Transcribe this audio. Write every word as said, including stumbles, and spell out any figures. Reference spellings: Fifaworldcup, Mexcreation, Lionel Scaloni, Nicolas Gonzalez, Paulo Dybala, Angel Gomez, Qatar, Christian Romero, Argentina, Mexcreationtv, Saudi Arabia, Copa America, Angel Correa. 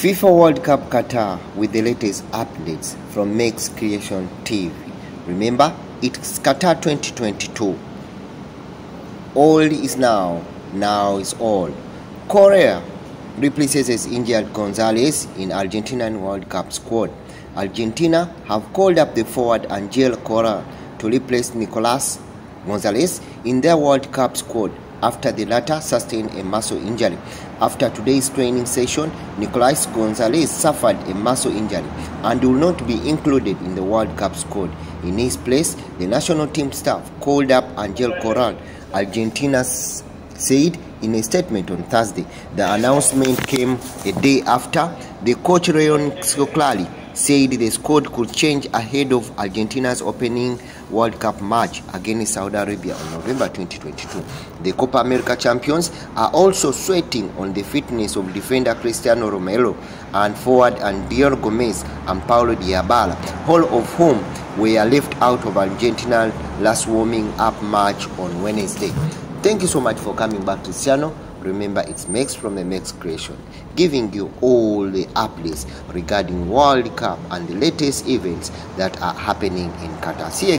FIFA World Cup Qatar with the latest updates from Mexcreation T V. Remember, it's Qatar twenty twenty-two. All is now, now is all. Correa replaces Angel Gonzalez in Argentinian World Cup squad. Argentina have called up the forward Angel Correa to replace Nicolas Gonzalez in their World Cup squad, after the latter sustained a muscle injury. After today's training session, Nicolas Gonzalez suffered a muscle injury and will not be included in the World Cup squad. In his place, the national team staff called up Angel Correa, Argentina said in a statement on Thursday. The announcement came a day after the coach Lionel Scaloni said the squad could change ahead of Argentina's opening World Cup match against Saudi Arabia on November twenty twenty-two. The Copa America champions are also sweating on the fitness of defender Christian Romero and forward Angel Gomez and Paulo Dybala, all of whom were left out of Argentina's last warming-up match on Wednesday. Thank you so much for coming back to this channel. Remember, it's Mex from the Mex Creation, giving you all the updates regarding World Cup and the latest events that are happening in Qatar. See you